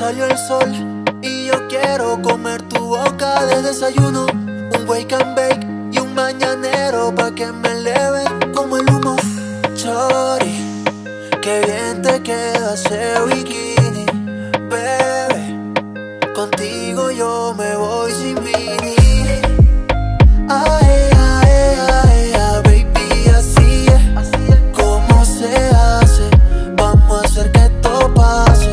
salió el sol y yo quiero comer tu boca de desayuno. Un wake and bake y un mañanero pa' que me eleve como el humo. Chori, qué bien te queda ese bikini, bebé. Contigo yo me voy sin mini. Ay, ay, ay, ay, baby, así es como se hace. Vamos a hacer que esto pase.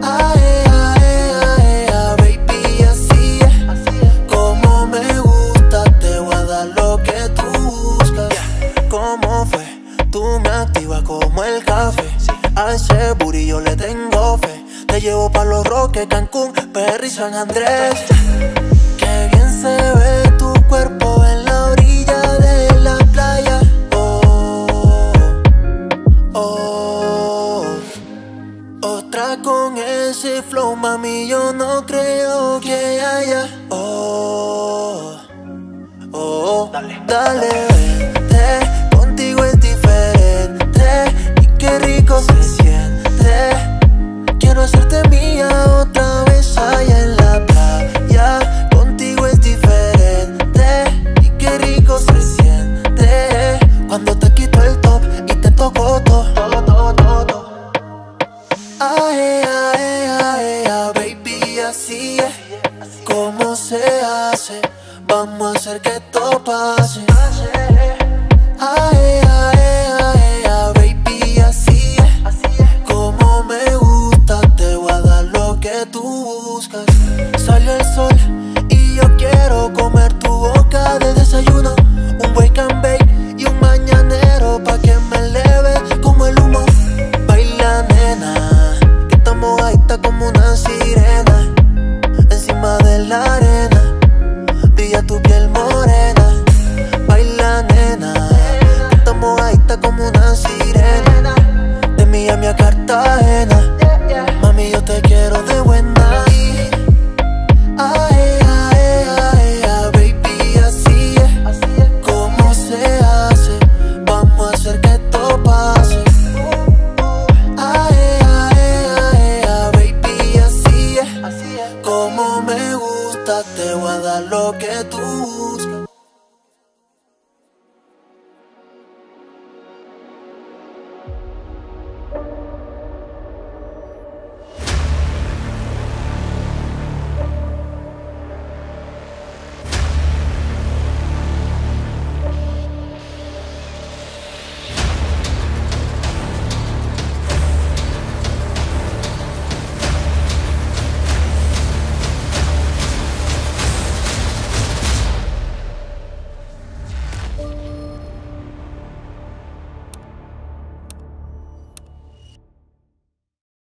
Ay, ay, ay, ay, baby, así es como me gusta. Te voy a dar lo que tú buscas. ¿Cómo fue? Tú me activas como el café. A ese booty yo le tengo fe. Te llevo pa' Los Roques, Cancún, Perry, San Andrés. Qué bien se ve tu cuerpo en la orilla de la playa. Oh, oh, otra con ese flow, mami, yo no creo que haya. Oh, oh, dale, dale, vente, contigo es diferente. Y qué rico se siente. Quiero hacerte mía otra vez allá en la playa. Cuando te quito el top y te toco todo. Ay, ay, ay, ay, baby, así es como se hace. Vamos a hacer que esto pase. Ay, ay, ay, ay, baby, así es como me gusta. Te voy a dar lo que tú buscas. Salió el sol y yo quiero comer tu boca de desayuno. Un wake and bake y un mañanero pa' que me eleve como el humo. Baila, nena, que esta mojadita como una sirena. Encima de la arena brilla tu piel morena. Baila, nena, que esta mojadita como una sirena. De Miami a Cartagena.